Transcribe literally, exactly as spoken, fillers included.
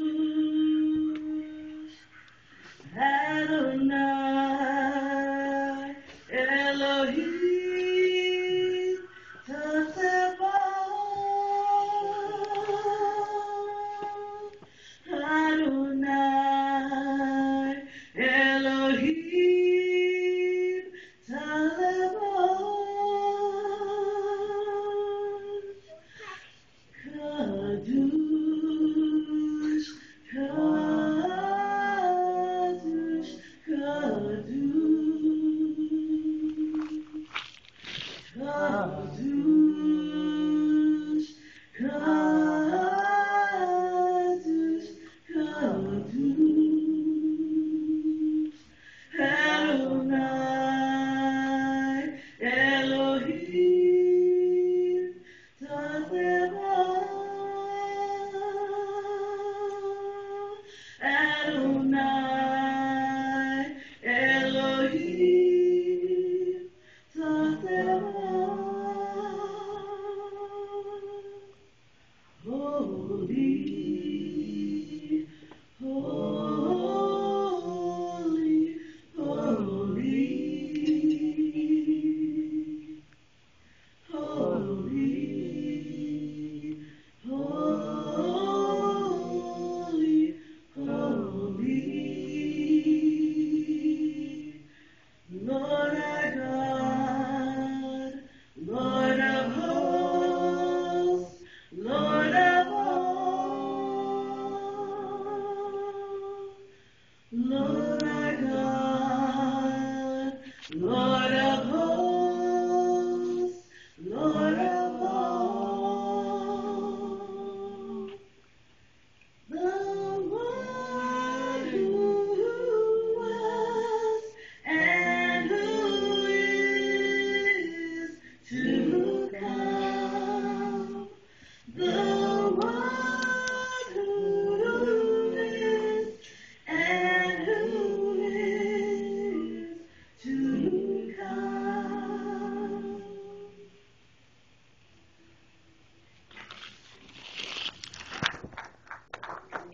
Adonai, Elohim, Tzebaos. Adonai, Elohim, Tzebaos. Kadosh, Kadosh. Kadosh, Kadosh, Kadosh. Adonai, Elohim, Tzebaos. Adonai, Elohim. Holy, holy, holy, holy, holy, holy, Lord our God, Lord of hosts, Lord of Lord.